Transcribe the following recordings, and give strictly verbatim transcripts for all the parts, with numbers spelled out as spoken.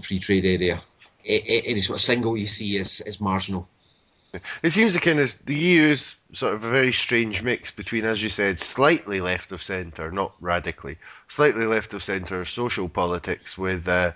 free trade area. Any sort of single you see is, is marginal. It seems the kind of the E U is sort of a very strange mix between, as you said, slightly left of centre, not radically, slightly left of centre social politics with uh,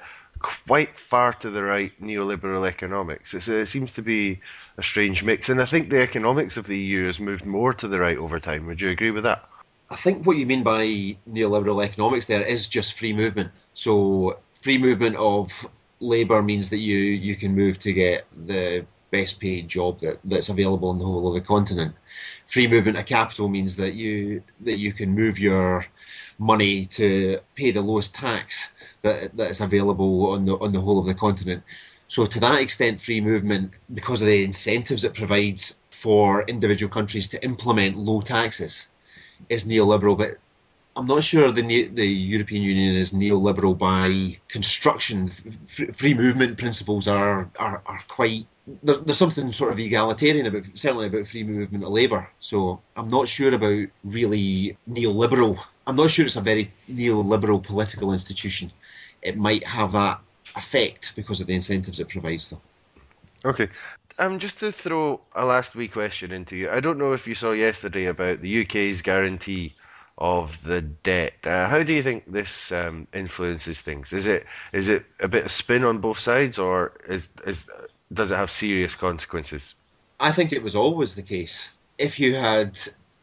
quite far to the right neoliberal economics. It's, it seems to be a strange mix, and I think the economics of the E U has moved more to the right over time. Would you agree with that? I think what you mean by neoliberal economics there is just free movement. So free movement of labour means that you, you can move to get the best paid job that, that's available in the whole of the continent. Free movement of capital means that you that you can move your money to pay the lowest tax that that is available on the on the whole of the continent. So to that extent, free movement, because of the incentives it provides for individual countries to implement low taxes, is neoliberal. But I'm not sure the the European Union is neoliberal by construction. Free movement principles are are, are quite. There, there's something sort of egalitarian about, certainly about free movement of labour. So I'm not sure about really neoliberal. I'm not sure it's a very neoliberal political institution. It might have that effect because of the incentives it provides them. Okay. Um, just to throw a last wee question into you. I don't know if you saw yesterday about the U K's guarantee of the debt. Uh, how do you think this um, influences things? Is it is it a bit of spin on both sides, or is is does it have serious consequences? I think it was always the case. If you had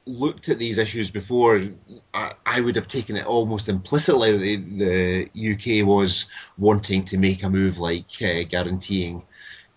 looked at these issues before, I, I would have taken it almost implicitly that the U K was wanting to make a move like uh, guaranteeing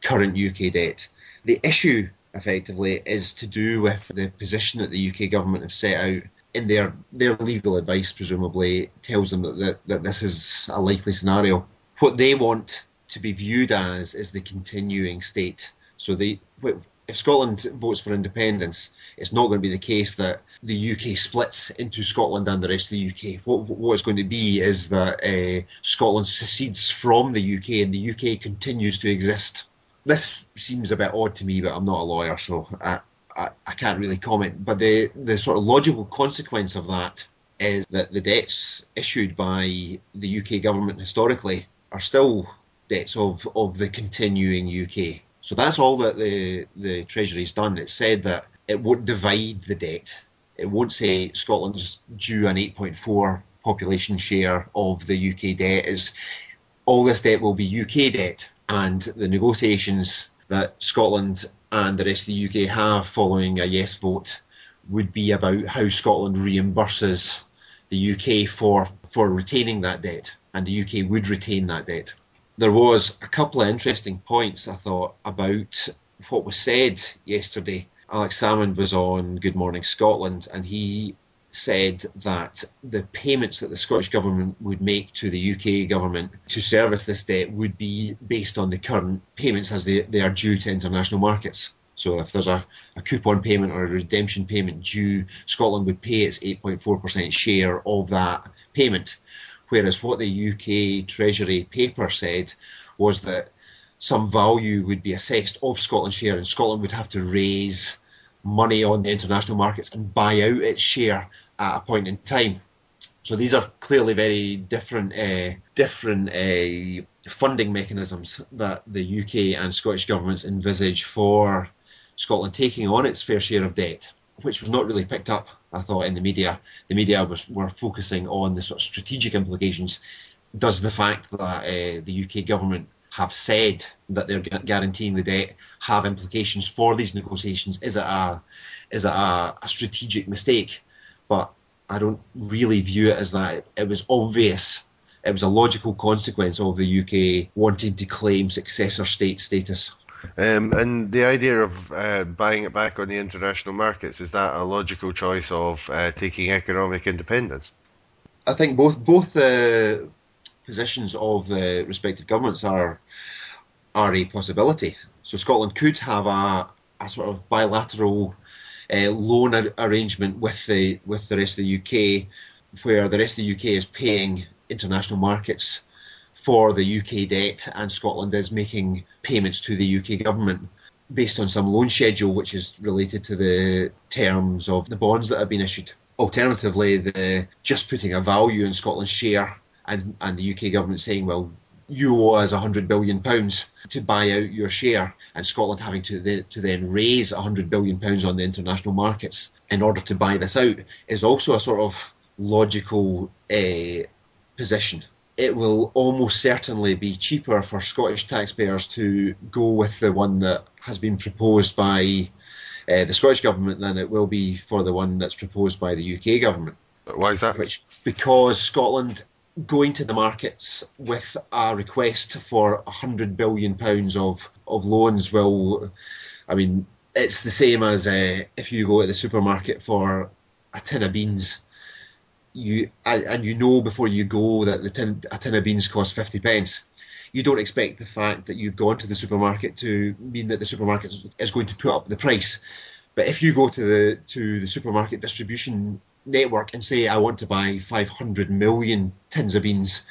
current U K debt. The issue, effectively, is to do with the position that the U K government have set out. In their their legal advice, presumably, tells them that, that, that this is a likely scenario. What they want to be viewed as is the continuing state. So they, if Scotland votes for independence, it's not going to be the case that the U K splits into Scotland and the rest of the U K. What what it's going to be is that uh, Scotland secedes from the U K and the U K continues to exist. This seems a bit odd to me, but I'm not a lawyer, so I, I, I can't really comment, but the, the sort of logical consequence of that is that the debts issued by the U K government historically are still debts of, of the continuing U K. So that's all that the, the Treasury's done. It said that it won't divide the debt. It won't say Scotland's due an eight point four population share of the U K debt. It's, all this debt will be U K debt, and the negotiations that Scotland and the rest of the U K have following a yes vote would be about how Scotland reimburses the U K for, for retaining that debt, and the U K would retain that debt. There was a couple of interesting points, I thought, about what was said yesterday. Alex Salmond was on Good Morning Scotland, and he said that the payments that the Scottish Government would make to the U K Government to service this debt would be based on the current payments as they, they are due to international markets. So if there's a, a coupon payment or a redemption payment due, Scotland would pay its eight point four percent share of that payment. Whereas what the U K Treasury paper said was that some value would be assessed of Scotland's share, and Scotland would have to raise money on the international markets and buy out its share at a point in time. So these are clearly very different uh, different uh, funding mechanisms that the U K and Scottish governments envisage for Scotland taking on its fair share of debt, which was not really picked up, I thought, in the media. The media was, were focusing on the sort of strategic implications. Does the fact that uh, the U K government have said that they're guaranteeing the debt have implications for these negotiations? Is it a is it a, a strategic mistake? But I don't really view it as that. It was obvious. It was a logical consequence of the U K wanting to claim successor state status. Um, and the idea of uh, buying it back on the international markets, is that a logical choice of uh, taking economic independence? I think both both the. Uh, positions of the respective governments are are a possibility. So Scotland could have a, a sort of bilateral uh, loan ar- arrangement with the with the rest of the U K, where the rest of the U K is paying international markets for the U K debt, and Scotland is making payments to the U K government based on some loan schedule which is related to the terms of the bonds that have been issued. Alternatively, the just putting a value in Scotland's share And, and the U K government saying, well, you owe us one hundred billion pounds to buy out your share, and Scotland having to, the, to then raise one hundred billion pounds on the international markets in order to buy this out, is also a sort of logical uh, position. It will almost certainly be cheaper for Scottish taxpayers to go with the one that has been proposed by uh, the Scottish Government than it will be for the one that's proposed by the U K Government. Why is that? Which, because Scotland going to the markets with a request for one hundred billion pounds of, of loans will, I mean, it's the same as uh, if you go to the supermarket for a tin of beans, you and you know before you go that the tin, a tin of beans costs fifty pence. You don't expect the fact that you've gone to the supermarket to mean that the supermarket is going to put up the price. But if you go to the to the supermarket distribution network and say, I want to buy five hundred million tins of beans,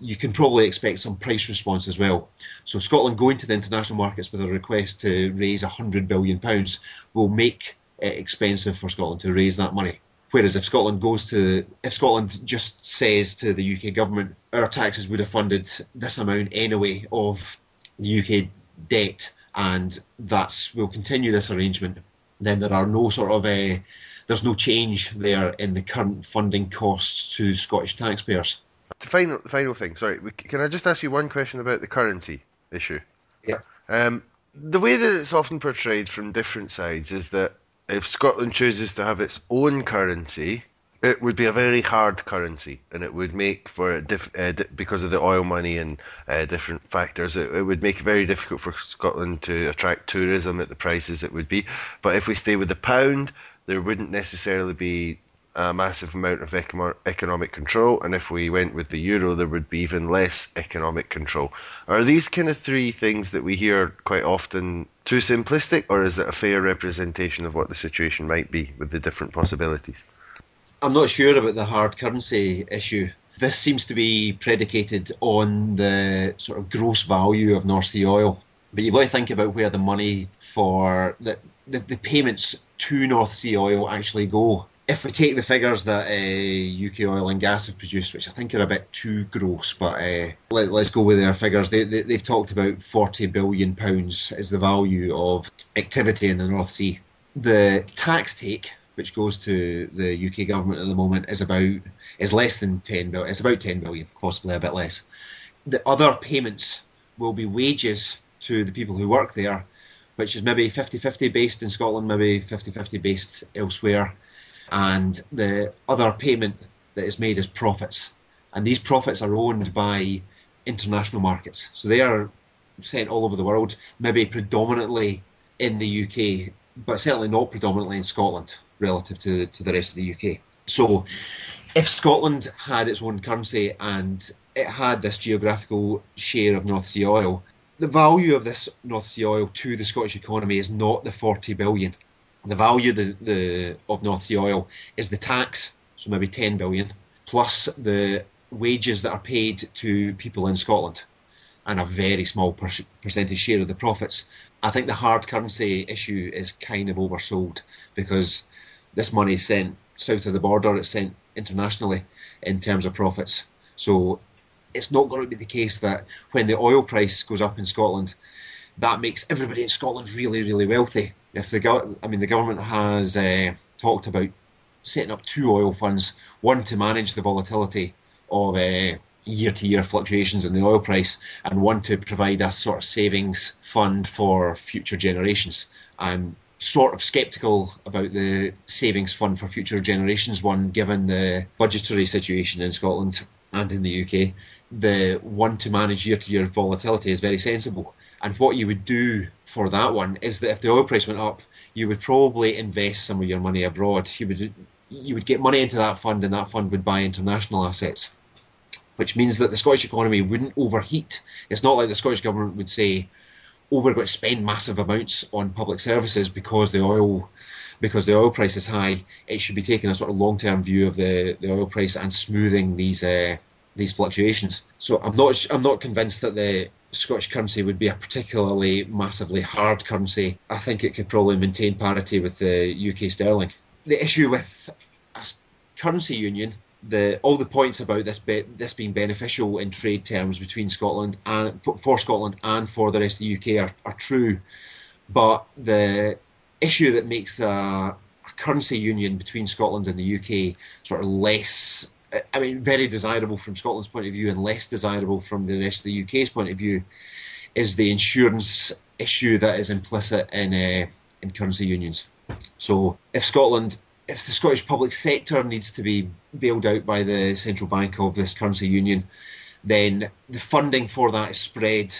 you can probably expect some price response as well. So Scotland going to the international markets with a request to raise one hundred billion pounds will make it expensive for Scotland to raise that money. Whereas if Scotland goes to, if Scotland just says to the U K government, our taxes would have funded this amount anyway of the U K debt, and that's, we'll continue this arrangement, then there are no sort of a, there's no change there in the current funding costs to Scottish taxpayers. The final, the final thing, sorry, can I just ask you one question about the currency issue? Yeah. Um, the way that it's often portrayed from different sides is that if Scotland chooses to have its own currency, it would be a very hard currency, and it would make for, diff, uh, di because of the oil money and uh, different factors, it, it would make it very difficult for Scotland to attract tourism at the prices it would be. But if we stay with the pound, there wouldn't necessarily be a massive amount of economic, economic control, and if we went with the euro, there would be even less economic control. Are these kind of three things that we hear quite often too simplistic, or is it a fair representation of what the situation might be with the different possibilities? I'm not sure about the hard currency issue. This seems to be predicated on the sort of gross value of North Sea oil. But you've got to think about where the money for the, the, the payments to North Sea oil actually go. If we take the figures that uh, U K Oil and Gas have produced, which I think are a bit too gross, but uh, let, let's go with their figures. They, they, they've talked about forty billion pounds is the value of activity in the North Sea. The tax take, which goes to the U K government at the moment, is about is less than ten billion. It's about ten billion, possibly a bit less. The other payments will be wages to the people who work there, which is maybe fifty fifty based in Scotland, maybe fifty fifty based elsewhere. And the other payment that is made is profits. And these profits are owned by international markets. So they are sent all over the world, maybe predominantly in the U K, but certainly not predominantly in Scotland, relative to, to the rest of the U K. So if Scotland had its own currency and it had this geographical share of North Sea oil, the value of this North Sea oil to the Scottish economy is not the forty billion. The value the, the, of North Sea oil is the tax, so maybe ten billion, plus the wages that are paid to people in Scotland, and a very small per percentage share of the profits. I think the hard currency issue is kind of oversold, because this money is sent south of the border, it's sent internationally in terms of profits. So it's not going to be the case that when the oil price goes up in Scotland, that makes everybody in Scotland really, really wealthy. If the go I mean, the government has uh, talked about setting up two oil funds, one to manage the volatility of uh, year-to-year fluctuations in the oil price, and one to provide a sort of savings fund for future generations. I'm sort of sceptical about the savings fund for future generations one, given the budgetary situation in Scotland and in the U K. The one to manage year-to-year volatility is very sensible. And what you would do for that one is that if the oil price went up, you would probably invest some of your money abroad. You would, you would get money into that fund, and that fund would buy international assets, which means that the Scottish economy wouldn't overheat. It's not like the Scottish government would say, oh, we're going to spend massive amounts on public services because the oil because the oil price is high. It should be taking a sort of long-term view of the, the oil price and smoothing these uh, these fluctuations. So I'm not I'm not convinced that the Scottish currency would be a particularly massively hard currency. I think it could probably maintain parity with the U K sterling. The issue with a currency union the all the points about this be, this being beneficial in trade terms between Scotland and for, for Scotland and for the rest of the U K are, are true, but the issue that makes a, a currency union between Scotland and the U K sort of less, I mean, very desirable from Scotland's point of view and less desirable from the rest of the U K's point of view, is the insurance issue that is implicit in uh, in currency unions. So if Scotland, if the Scottish public sector needs to be bailed out by the central bank of this currency union, then the funding for that is spread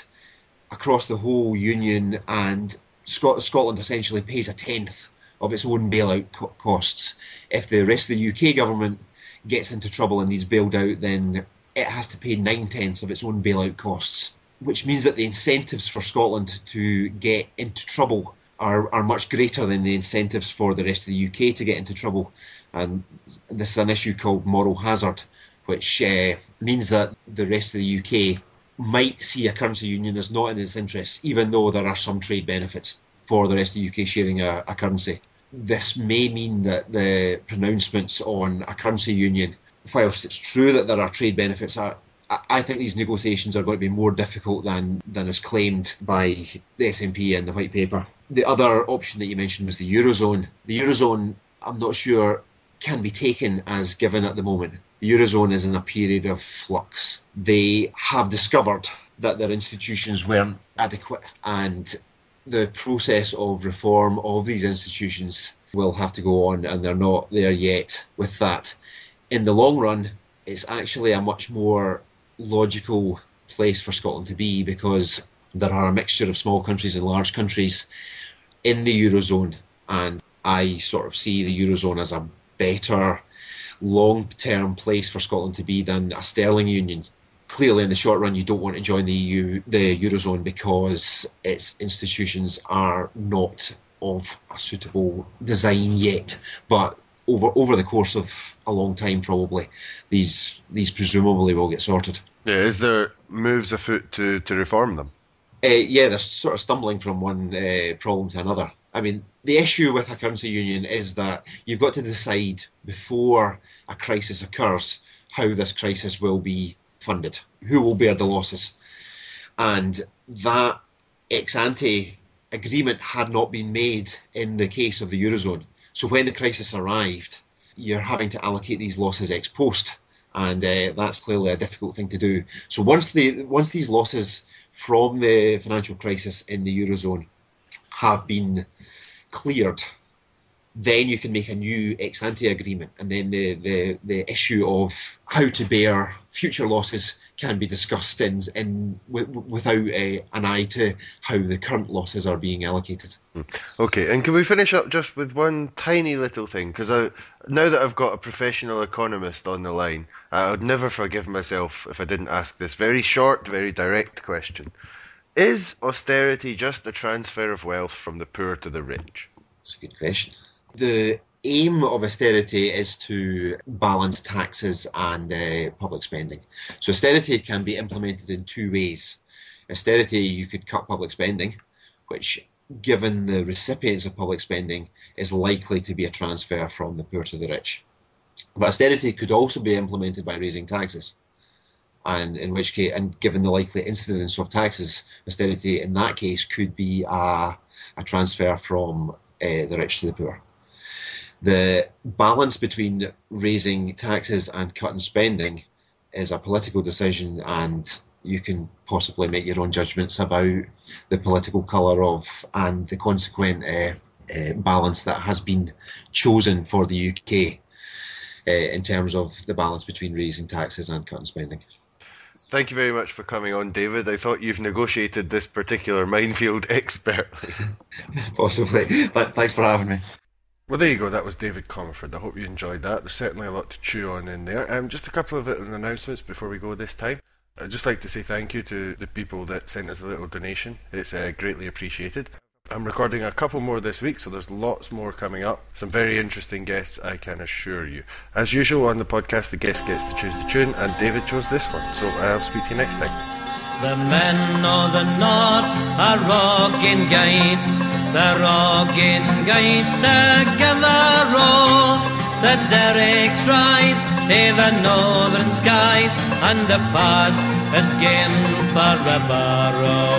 across the whole union, and Scot- Scotland essentially pays a tenth of its own bailout co- costs. If the rest of the U K government gets into trouble and needs bailed out, then it has to pay nine-tenths of its own bailout costs, which means that the incentives for Scotland to get into trouble are, are much greater than the incentives for the rest of the U K to get into trouble. And this is an issue called moral hazard, which uh, means that the rest of the U K might see a currency union as not in its interests, even though there are some trade benefits for the rest of the U K sharing a, a currency. This may mean that the pronouncements on a currency union, whilst it's true that there are trade benefits, are, I think these negotiations are going to be more difficult than, than is claimed by the S N P and the White Paper. The other option that you mentioned was the Eurozone. The Eurozone, I'm not sure, can be taken as given at the moment. The Eurozone is in a period of flux. They have discovered that their institutions weren't adequate, and the process of reform of these institutions will have to go on, and they're not there yet with that. In the long run, it's actually a much more logical place for Scotland to be, because there are a mixture of small countries and large countries in the Eurozone, and I sort of see the Eurozone as a better long-term place for Scotland to be than a sterling union. Clearly, in the short run, you don't want to join the E U, the Eurozone, because its institutions are not of a suitable design yet, but Over over the course of a long time, probably these these presumably will get sorted. Yeah, is there moves afoot to, to reform them? Uh, yeah, they're sort of stumbling from one uh, problem to another. I mean, the issue with a currency union is that you've got to decide before a crisis occurs how this crisis will be funded, who will bear the losses, and that ex ante agreement had not been made in the case of the Eurozone. So when the crisis arrived, you're having to allocate these losses ex post, and uh, that's clearly a difficult thing to do. So once the once these losses from the financial crisis in the Eurozone have been cleared, then you can make a new ex ante agreement, and then the, the, the issue of how to bear future losses can be discussed in, in w- without uh, an eye to how the current losses are being allocated. Okay, and can we finish up just with one tiny little thing? Because now that I've got a professional economist on the line, I would never forgive myself if I didn't ask this very short, very direct question. Is austerity just a transfer of wealth from the poor to the rich? That's a good question. The aim of austerity is to balance taxes and uh, public spending. So austerity can be implemented in two ways. Austerity, you could cut public spending, which, given the recipients of public spending, is likely to be a transfer from the poor to the rich. But austerity could also be implemented by raising taxes, and in which case, and given the likely incidence of taxes, austerity in that case could be a, a transfer from uh, the rich to the poor. The balance between raising taxes and cutting spending is a political decision, and you can possibly make your own judgments about the political colour of and the consequent uh, uh, balance that has been chosen for the U K uh, in terms of the balance between raising taxes and cutting spending. Thank you very much for coming on, David. I thought you've negotiated this particular minefield expertly. Possibly. Thanks for having me. Well, there you go, that was David Comerford. I hope you enjoyed that. There's certainly a lot to chew on in there. Um, just a couple of little announcements before we go this time. I'd just like to say thank you to the people that sent us a little donation. It's uh, greatly appreciated. I'm recording a couple more this week, so there's lots more coming up. Some very interesting guests, I can assure you. As usual on the podcast, the guest gets to choose the tune, and David chose this one, so I'll speak to you next time. The men of the north are rocking gait, they're rocking gait together all. the derricks rise to the northern skies, and the past is gained for the borrow.